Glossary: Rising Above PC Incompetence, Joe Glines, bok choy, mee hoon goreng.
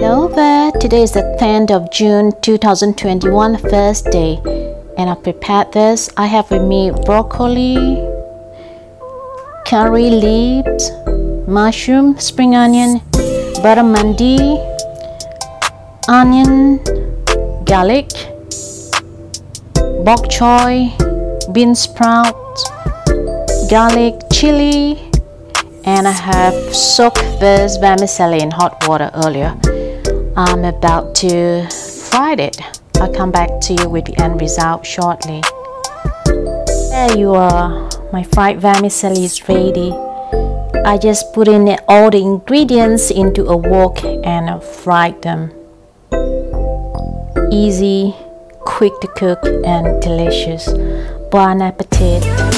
Hello there, today is the 10th of June 2021, first day, and I've prepared this. I have with me broccoli, curry leaves, mushroom, spring onion, butter mandi, onion, garlic, bok choy, bean sprout, garlic, chili, and I have soaked this vermicelli in hot water earlier. I'm about to fry it. I'll come back to you with the end result shortly. There you are, my fried vermicelli is ready. I just put in all the ingredients into a wok and fried them. Easy, quick to cook and delicious. Bon appetit!